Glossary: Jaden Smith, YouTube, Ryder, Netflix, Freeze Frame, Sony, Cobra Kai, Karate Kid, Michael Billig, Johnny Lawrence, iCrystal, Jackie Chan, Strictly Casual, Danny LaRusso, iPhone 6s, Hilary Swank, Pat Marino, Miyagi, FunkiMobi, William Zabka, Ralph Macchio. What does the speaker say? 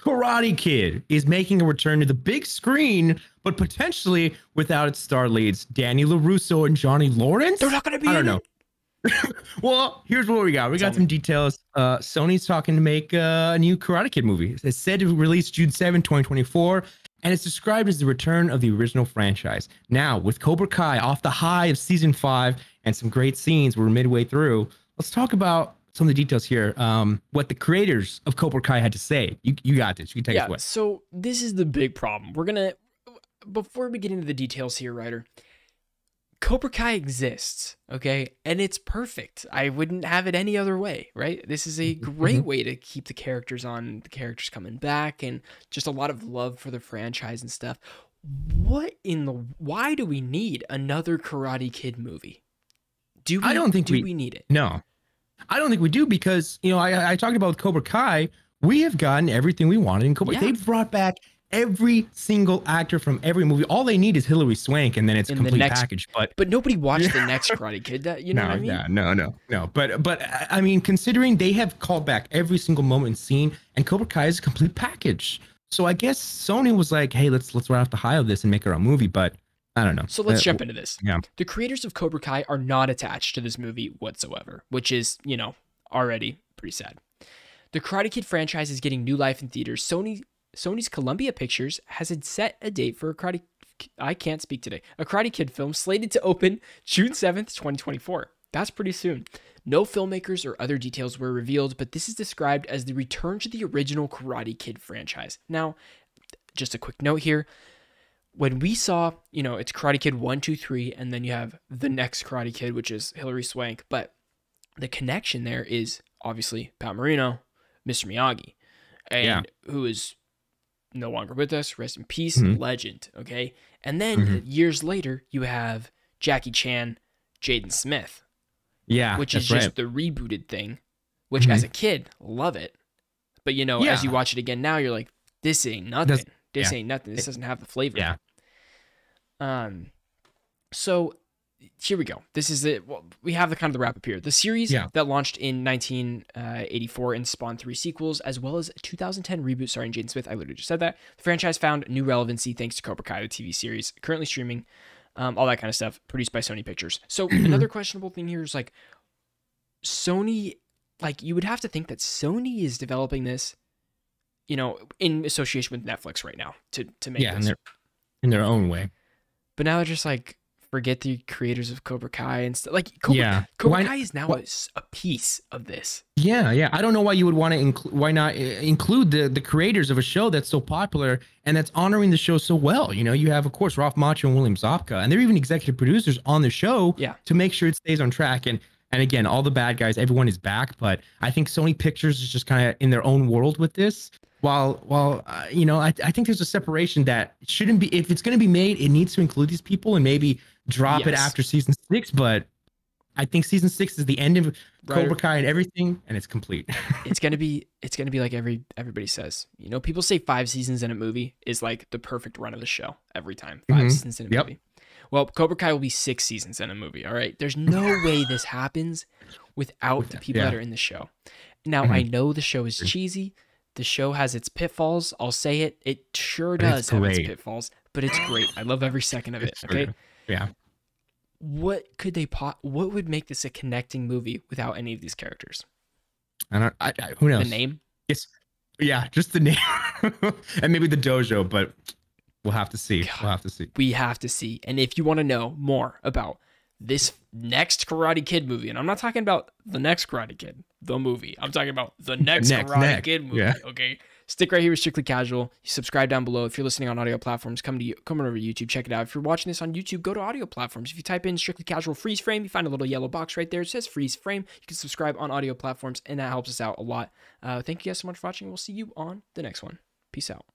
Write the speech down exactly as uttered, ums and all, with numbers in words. Karate Kid is making a return to the big screen, but potentially without its star leads, Danny LaRusso and Johnny Lawrence. They're not going to be. I don't know. Well, here's what we got. We got some details. Uh, Sony's talking to make uh, a new Karate Kid movie. It's said to release June seventh, twenty twenty-four, and it's described as the return of the original franchise. Now, with Cobra Kai off the high of season five and some great scenes we're midway through, let's talk about some of the details here. Um, what the creators of Cobra Kai had to say. You, you got this. You can take yeah, us away. So this is the big problem. We're going to, before we get into the details here, Ryder, Cobra Kai exists, okay? And it's perfect. I wouldn't have it any other way, right? This is a great way to keep the characters on, the characters coming back, and just a lot of love for the franchise and stuff. What in the... Why do we need another Karate Kid movie? Do we, I don't think do we, we need it? No. I don't think we do because, you know, I, I talked about Cobra Kai. We have gotten everything we wanted in Cobra Kai. Yeah. They brought back... every single actor from every movie. All they need is Hilary Swank, and then it's a complete next, package. But but nobody watched the next Karate Kid. That you know no, what I mean? No, no, no, no. But but I mean, considering they have called back every single moment and scene, and Cobra Kai is a complete package. So I guess Sony was like, hey, let's let's ride off the high of this and make our own movie. But I don't know. So let's uh, jump into this. Yeah. The creators of Cobra Kai are not attached to this movie whatsoever, which is you know already pretty sad. The Karate Kid franchise is getting new life in theaters. Sony. Sony's Columbia Pictures has set a date for a Karate I can't speak today. A Karate Kid film slated to open June seventh, twenty twenty-four. That's pretty soon. No filmmakers or other details were revealed, but this is described as the return to the original Karate Kid franchise. Now, just a quick note here. When we saw, you know, it's Karate Kid one, two, three, and then you have the next Karate Kid, which is Hilary Swank, but the connection there is obviously Pat Marino, Mister Miyagi, and yeah. who is no longer with us, rest in peace, mm-hmm. legend, okay? And then mm-hmm. years later, you have Jackie Chan, Jaden Smith. Yeah, Which is just right. the rebooted thing, which mm-hmm. as a kid, love it. But, you know, yeah. as you watch it again now, you're like, this ain't nothing. That's, this yeah. ain't nothing. This doesn't have the flavor. Yeah. Um. So here we go. This is it. Well, we have the kind of the wrap-up here. The series yeah. that launched in nineteen eighty-four and spawned three sequels, as well as a two thousand ten reboot starring Jaden Smith. I literally just said that. The franchise found new relevancy thanks to Cobra Kai, the T V series, currently streaming, um, all that kind of stuff, produced by Sony Pictures. So another questionable thing here is, like, Sony, like, you would have to think that Sony is developing this, you know, in association with Netflix right now to, to make yeah, this. In their, in their own way. But now they're just, like, forget the creators of Cobra Kai and stuff. Like Cobra, yeah. Cobra why, Kai is now why, a piece of this. Yeah, yeah. I don't know why you would want to include. Why not include the the creators of a show that's so popular and that's honoring the show so well? You know, you have of course Ralph Macchio and William Zabka, and they're even executive producers on the show. Yeah. To make sure it stays on track. And and again, all the bad guys, everyone is back. But I think Sony Pictures is just kind of in their own world with this. While, while uh, you know, I, I think there's a separation that shouldn't be. If it's going to be made, it needs to include these people and maybe drop yes. it after season six. But I think season six is the end of right. Cobra Kai and everything, and it's complete. It's gonna be, it's gonna be like every everybody says. You know, people say five seasons in a movie is like the perfect run of the show every time. Five mm-hmm. seasons in a yep. movie. Well, Cobra Kai will be six seasons in a movie. All right, there's no way this happens without With the people yeah. that are in the show. Now mm-hmm. I know the show is cheesy. The show has its pitfalls. I'll say it. It sure does have its pitfalls, but it's great. I love every second of it. Okay. Yeah. What could they pot? What would make this a connecting movie without any of these characters? I don't. I, I, who knows? The name. Yes. Yeah. Just the name, and maybe the dojo. But we'll have to see. God, we'll have to see. We have to see. And if you want to know more about this next Karate Kid movie, and I'm not talking about the next Karate Kid, the movie. I'm talking about the next, next Karate next. Kid movie. Yeah. Okay, stick right here with Strictly Casual. You subscribe down below. If you're listening on audio platforms, come to you, come over to YouTube, check it out. If you're watching this on YouTube, go to audio platforms. If you type in Strictly Casual Freeze Frame, you find a little yellow box right there. It says Freeze Frame. You can subscribe on audio platforms, and that helps us out a lot. Uh, thank you guys so much for watching. We'll see you on the next one. Peace out.